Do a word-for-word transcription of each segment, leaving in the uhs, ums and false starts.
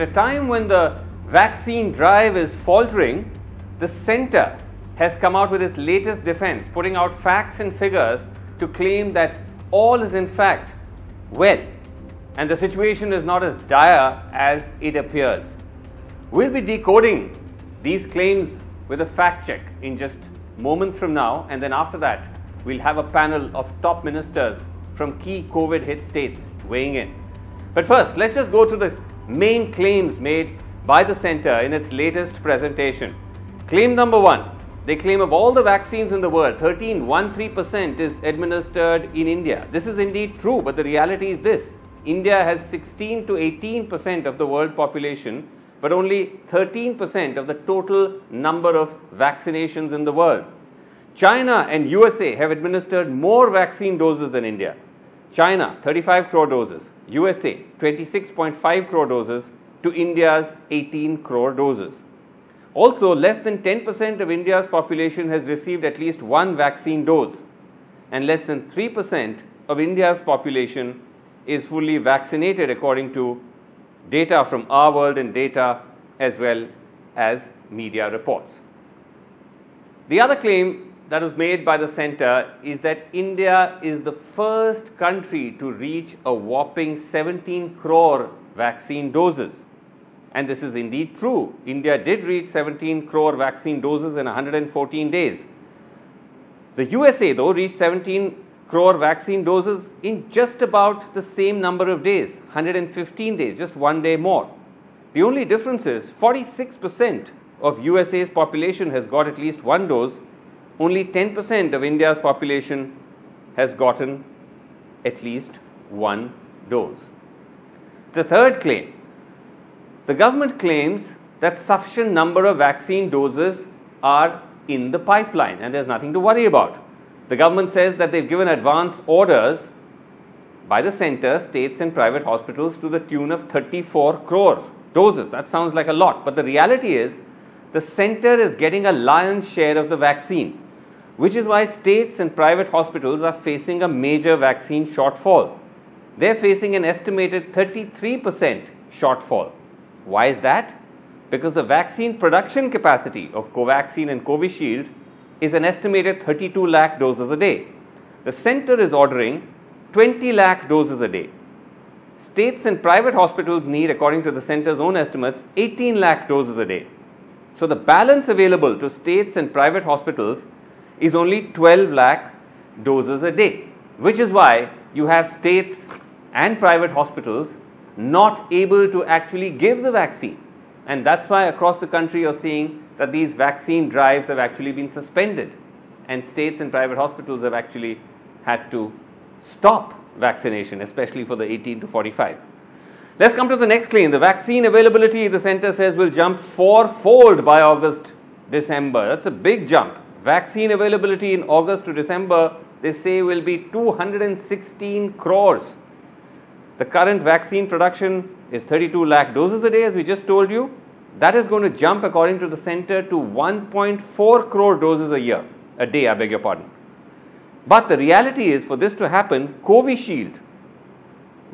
At a time when the vaccine drive is faltering, the center has come out with its latest defense, putting out facts and figures to claim that all is in fact well and the situation is not as dire as it appears. We'll be decoding these claims with a fact check in just moments from now, and then after that we'll have a panel of top ministers from key COVID hit states weighing in. But first, let's just go to the main claims made by the center in its latest presentation. Claim number one, they claim of all the vaccines in the world, thirteen point one three percent is administered in India. This is indeed true, but the reality is this: India has sixteen to eighteen percent of the world population, but only thirteen percent of the total number of vaccinations in the world. China and U S A have administered more vaccine doses than India. China, thirty-five crore doses, U S A, twenty-six point five crore doses to India's eighteen crore doses. Also, less than ten percent of India's population has received at least one vaccine dose, and less than three percent of India's population is fully vaccinated, according to data from Our World and data as well as media reports. The other claim that was made by the center is that India is the first country to reach a whopping seventeen crore vaccine doses. And this is indeed true. India did reach seventeen crore vaccine doses in one hundred fourteen days. The U S A, though, reached seventeen crore vaccine doses in just about the same number of days, one hundred fifteen days, just one day more. The only difference is forty-six percent of U S A's population has got at least one dose. Only ten percent of India's population has gotten at least one dose. The third claim, the government claims that sufficient number of vaccine doses are in the pipeline and there's nothing to worry about. The government says that they've given advance orders by the center, states and private hospitals to the tune of thirty-four crore doses. That sounds like a lot, but the reality is the center is getting a lion's share of the vaccine, which is why states and private hospitals are facing a major vaccine shortfall. They're facing an estimated thirty-three percent shortfall. Why is that? Because the vaccine production capacity of Covaxin and Covishield is an estimated thirty-two lakh doses a day. The center is ordering twenty lakh doses a day. States and private hospitals need, according to the center's own estimates, eighteen lakh doses a day. So the balance available to states and private hospitals is only twelve lakh doses a day, which is why you have states and private hospitals not able to actually give the vaccine. And that's why across the country you're seeing that these vaccine drives have actually been suspended and states and private hospitals have actually had to stop vaccination, especially for the eighteen to forty-five. Let's come to the next claim. The vaccine availability, the center says, will jump fourfold by August, December. That's a big jump. Vaccine availability in August to December, they say, will be two hundred sixteen crores. The current vaccine production is thirty-two lakh doses a day, as we just told you. That is going to jump, according to the center, to one point four crore doses a year, a day, I beg your pardon. But the reality is, for this to happen, Covishield,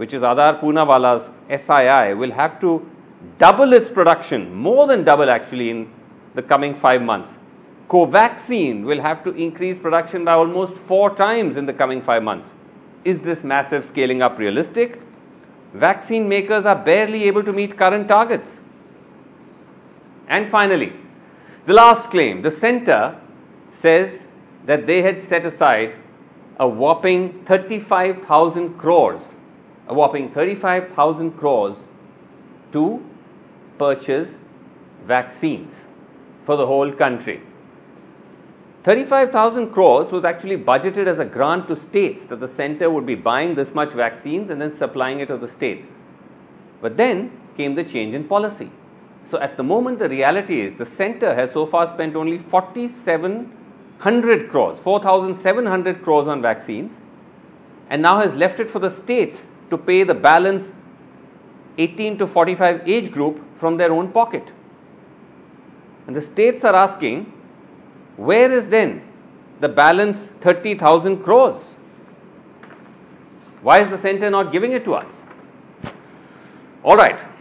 which is Adar Poonawala's S I I, will have to double its production, more than double actually, in the coming five months. Covaxin will have to increase production by almost four times in the coming five months. Is this massive scaling up realistic? Vaccine makers are barely able to meet current targets. And finally, the last claim, the center says that they had set aside a whopping thirty-five thousand crores, a whopping thirty-five thousand crores to purchase vaccines for the whole country. thirty-five thousand crores was actually budgeted as a grant to states, that the center would be buying this much vaccines and then supplying it to the states. But then came the change in policy. So at the moment, the reality is the center has so far spent only four thousand seven hundred crores, four thousand seven hundred crores on vaccines, and now has left it for the states to pay the balance eighteen to forty-five age group from their own pocket. And the states are asking, where is then the balance thirty thousand crores? Why is the center not giving it to us? All right.